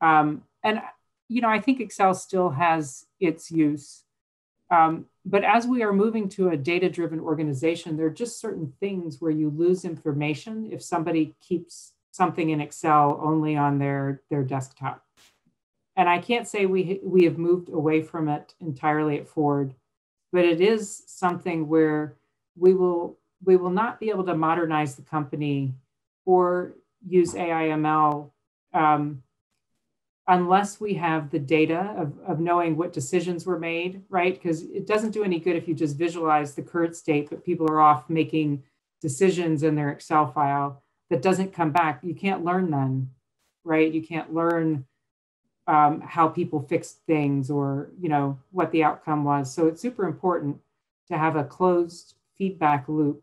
um, and you know, I think Excel still has its use. Um, but as we are moving to a data-driven organization, there are just certain things where you lose information if somebody keeps something in Excel only on their, their desktop. And I can't say we, we have moved away from it entirely at Ford, but it is something where we will, we will not be able to modernize the company or use A I M L um, unless we have the data of, of knowing what decisions were made, right? Because it doesn't do any good if you just visualize the current state, but people are off making decisions in their Excel file that doesn't come back. You can't learn then, right? You can't learn um, how people fixed things or, you know, what the outcome was. So it's super important to have a closed feedback loop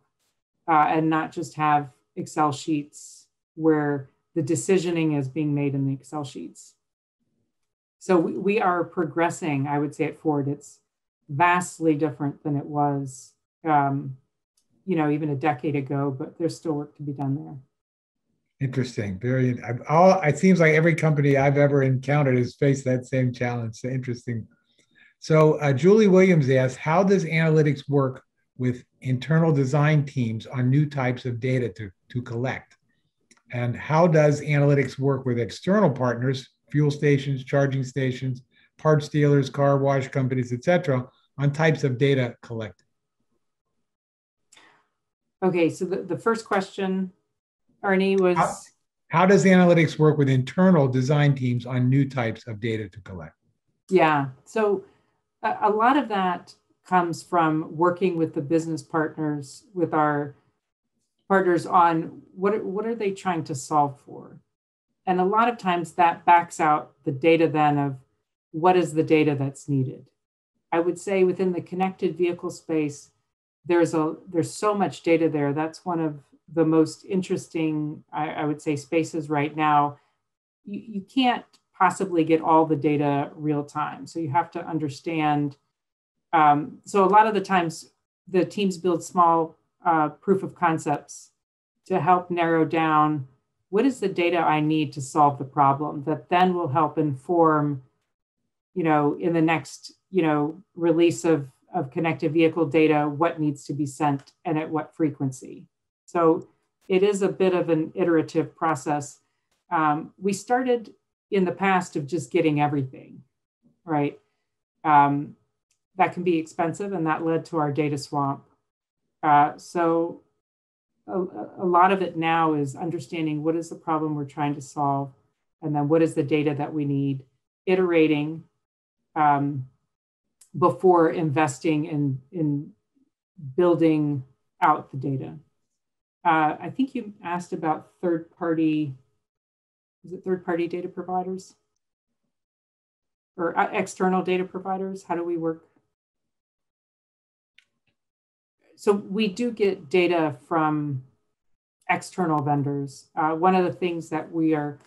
uh, and not just have Excel sheets where the decisioning is being made in the Excel sheets. So we are progressing, I would say, at Ford. It's vastly different than it was, um, you know, even a decade ago, but there's still work to be done there. Interesting. Very, all, it seems like every company I've ever encountered has faced that same challenge. So interesting. So uh, Julie Williams asks, how does analytics work with internal design teams on new types of data to, to collect? And how does analytics work with external partners, fuel stations, charging stations, parts dealers, car wash companies, et cetera, on types of data collected? Okay, so the, the first question, Arnie, was? How, how does analytics work with internal design teams on new types of data to collect? Yeah, so a, a lot of that comes from working with the business partners, with our partners on what, what are they trying to solve for? And a lot of times that backs out the data then of what is the data that's needed. I would say within the connected vehicle space, there's, a, there's so much data there. That's one of the most interesting, I, I would say, spaces right now. You, you can't possibly get all the data real time. So you have to understand. Um, so a lot of the times the teams build small uh, proof of concepts to help narrow down what is the data I need to solve the problem that then will help inform, you know, in the next, you know, release of, of connected vehicle data, what needs to be sent and at what frequency. So it is a bit of an iterative process. Um, we started in the past of just getting everything, right? Um, that can be expensive and that led to our data swamp. Uh, so A, a lot of it now is understanding what is the problem we're trying to solve, and then what is the data that we need, iterating um, before investing in, in building out the data. Uh, I think you asked about third-party, is it third-party data providers? Or uh, external data providers? How do we work? So we do get data from external vendors. Uh, one of the things that we are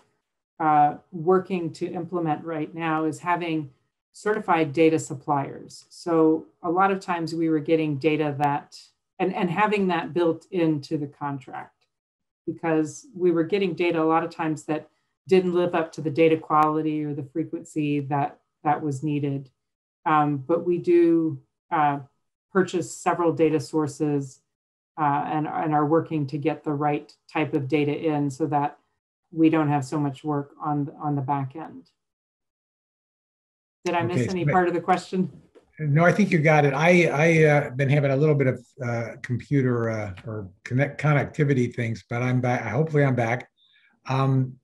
uh, working to implement right now is having certified data suppliers. So a lot of times we were getting data that, and, and having that built into the contract, because we were getting data a lot of times that didn't live up to the data quality or the frequency that, that was needed. Um, but we do uh, purchase several data sources uh, and, and are working to get the right type of data in so that we don't have so much work on, on the back end. Did I miss okay, any part of the question? No, I think you got it. I've I, uh, been having a little bit of uh, computer uh, or connect connectivity things, but I'm back. Hopefully I'm back. Um,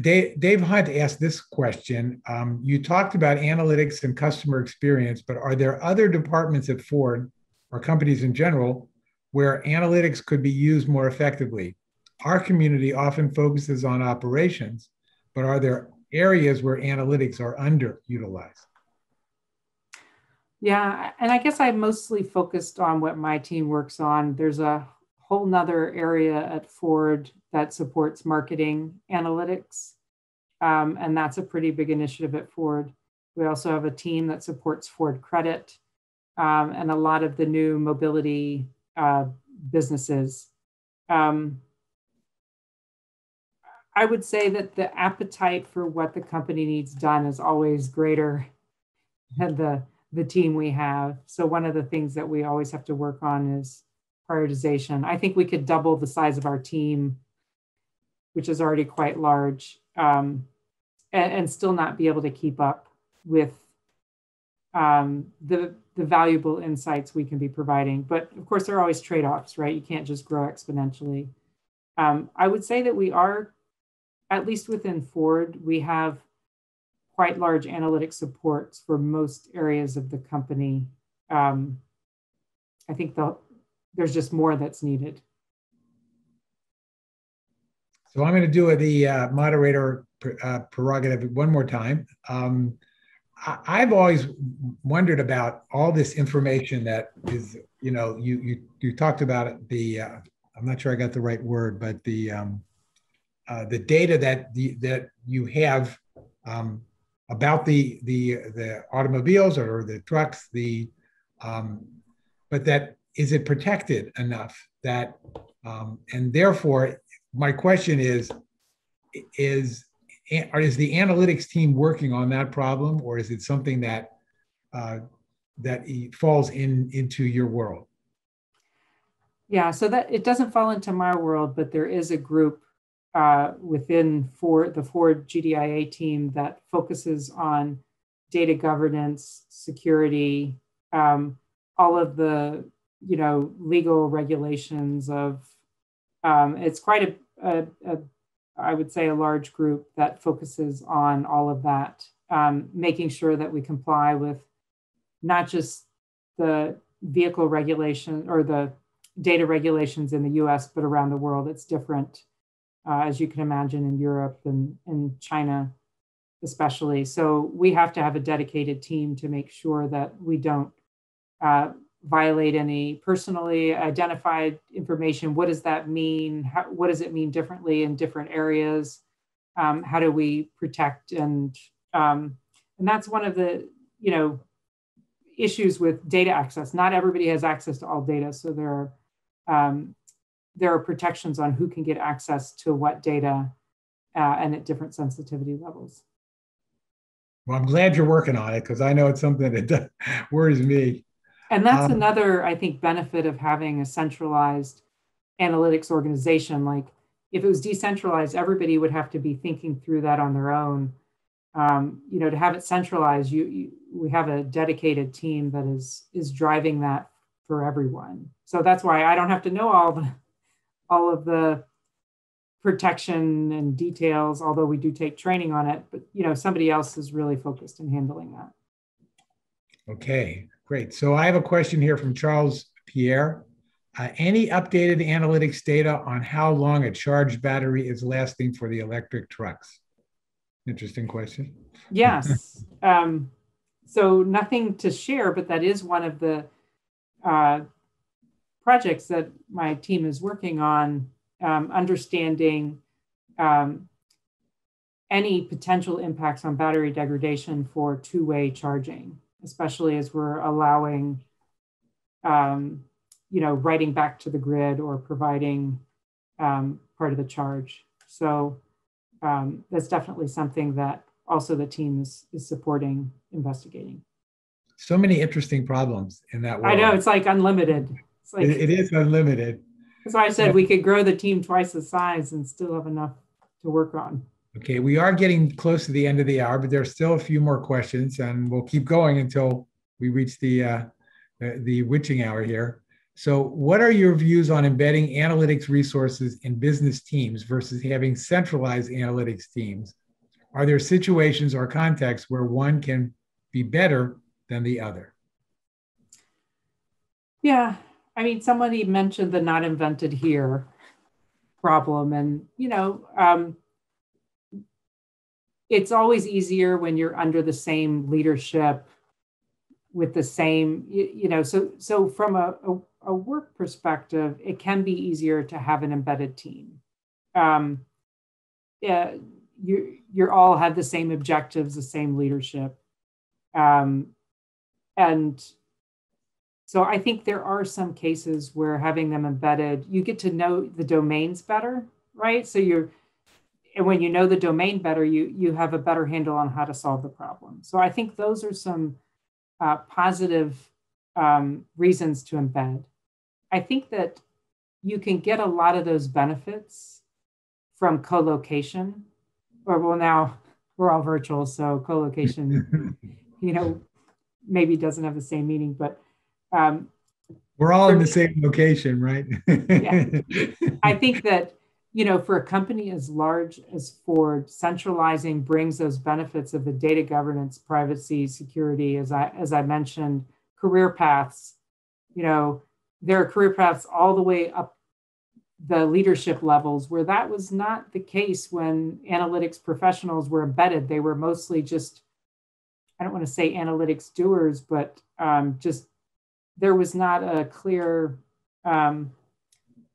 Dave, Dave Hunt asked this question. Um, you talked about analytics and customer experience, but are there other departments at Ford or companies in general where analytics could be used more effectively? Our community often focuses on operations, but are there areas where analytics are underutilized? Yeah, and I guess I mostly focused on what my team works on. There's a whole nother area at Ford that supports marketing analytics, um, and that's a pretty big initiative at Ford. We also have a team that supports Ford Credit um, and a lot of the new mobility uh, businesses. Um, I would say that the appetite for what the company needs done is always greater than the, the team we have. So one of the things that we always have to work on is prioritization. I think we could double the size of our team, which is already quite large, um, and, and still not be able to keep up with um, the, the valuable insights we can be providing. But of course, there are always trade-offs, right? You can't just grow exponentially. Um, I would say that we are, at least within Ford, we have quite large analytic supports for most areas of the company. Um, I think the, there's just more that's needed. So I'm going to do the uh, moderator pr uh, prerogative one more time. Um, I I've always wondered about all this information that is, you know, you you, you talked about it, the, uh, I'm not sure I got the right word, but the, um, Uh, the data that the, that you have um, about the the the automobiles or the trucks, the um, but that is it protected enough that um, and therefore my question is is is the analytics team working on that problem, or is it something that uh, that falls in into your world? Yeah, so that it doesn't fall into my world, but there is a group Uh, within Ford, the Ford G D I A team that focuses on data governance, security, um, all of the, you know, legal regulations of, um, it's quite a, a, a, I would say a large group that focuses on all of that, um, making sure that we comply with not just the vehicle regulation or the data regulations in the U S, but around the world. It's different, Uh, as you can imagine, in Europe and in China, especially. So we have to have a dedicated team to make sure that we don't uh, violate any personally identified information. What does that mean? How, what does it mean differently in different areas? Um, how do we protect? And, um, and that's one of the, you know, issues with data access. Not everybody has access to all data. So there are, um, there are protections on who can get access to what data uh, and at different sensitivity levels. Well, I'm glad you're working on it, because I know it's something that does, worries me. And that's um, another, I think, benefit of having a centralized analytics organization. Like if it was decentralized, everybody would have to be thinking through that on their own. Um, you know, to have it centralized, you, you, we have a dedicated team that is, is driving that for everyone. So that's why I don't have to know all the all of the protection and details, although we do take training on it, but you know, somebody else is really focused in handling that. Okay, great. So I have a question here from Charles Pierre. Uh, any updated analytics data on how long a charged battery is lasting for the electric trucks? Interesting question. Yes. um, so nothing to share, but that is one of the uh, projects that my team is working on, um, understanding um, any potential impacts on battery degradation for two-way charging, especially as we're allowing um, you know, writing back to the grid or providing um, part of the charge. So um, that's definitely something that also the team is, is supporting, investigating. So many interesting problems in that world. I know, it's like unlimited. It's like, it, it is unlimited. That's why I said we could grow the team twice the size and still have enough to work on. Okay, we are getting close to the end of the hour, but there's still a few more questions and we'll keep going until we reach the, uh, the, the witching hour here. So what are your views on embedding analytics resources in business teams versus having centralized analytics teams? Are there situations or contexts where one can be better than the other? Yeah, I mean, somebody mentioned the not invented here problem. And, you know, um, it's always easier when you're under the same leadership with the same, you, you know, so, so from a, a a work perspective, it can be easier to have an embedded team. Um, yeah, you you're all have the same objectives, the same leadership. Um, and so I think there are some cases where having them embedded, you get to know the domains better, right? So you're, and when you know the domain better, you, you have a better handle on how to solve the problem. So I think those are some uh, positive um, reasons to embed. I think that you can get a lot of those benefits from co-location, or well, now we're all virtual, so co-location, you know, maybe doesn't have the same meaning, but um, we're all in the same location, right? Yeah. I think that, you know, for a company as large as Ford, centralizing brings those benefits of the data governance, privacy, security, as I, as I mentioned, career paths. You know, there are career paths all the way up the leadership levels where that was not the case when analytics professionals were embedded. They were mostly just, I don't want to say analytics doers, but um, just there was not a clear, um,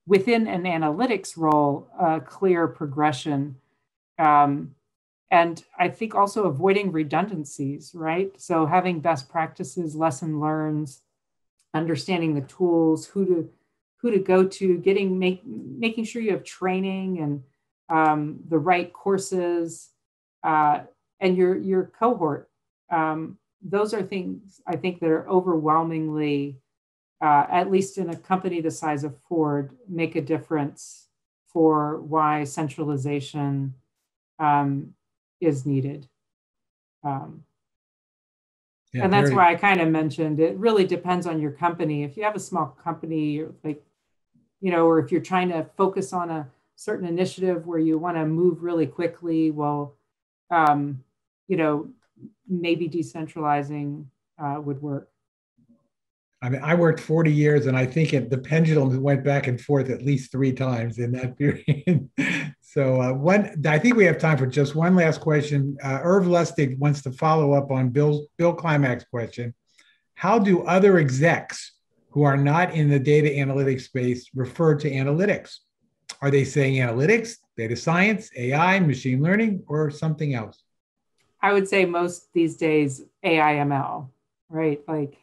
within an analytics role, a clear progression. Um, And I think also avoiding redundancies, right? So having best practices, lesson learns, understanding the tools, who to who to go to, getting make, making sure you have training and um, the right courses, uh, and your your cohort. Um, those are things I think that are overwhelmingly, uh, at least in a company the size of Ford, make a difference for why centralization Um, is needed. Um, yeah, and that's why I kind of mentioned, it really depends on your company. If you have a small company, like, you know, or if you're trying to focus on a certain initiative where you want to move really quickly, well, um, you know, maybe decentralizing uh, would work. I mean, I worked forty years and I think it, the pendulum went back and forth at least three times in that period. So uh, one, I think we have time for just one last question. Uh, Irv Lustig wants to follow up on Bill, Bill Klimak's question. How do other execs who are not in the data analytics space refer to analytics? Are they saying analytics, data science, A I, machine learning, or something else? I would say most these days, A I M L, right? Like,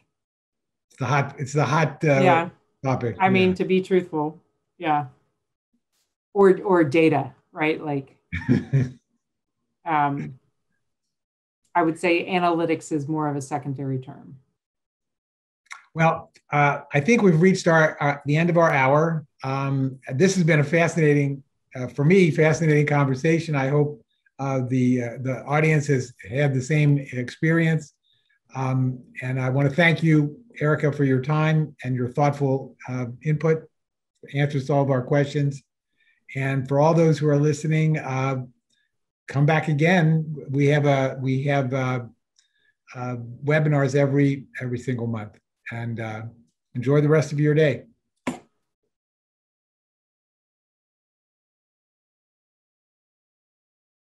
It's the hot, it's the hot uh, yeah. topic. I yeah. mean, to be truthful, yeah. Or or data, right? Like, um, I would say analytics is more of a secondary term. Well, uh, I think we've reached our, our the end of our hour. Um, this has been a fascinating, uh, for me, fascinating conversation. I hope uh, the uh, the audience has had the same experience. Um, and I want to thank you, Erica, for your time and your thoughtful uh, input, answers to all of our questions. And for all those who are listening, uh, come back again. We have a we have a, a webinars every every single month. And uh, enjoy the rest of your day.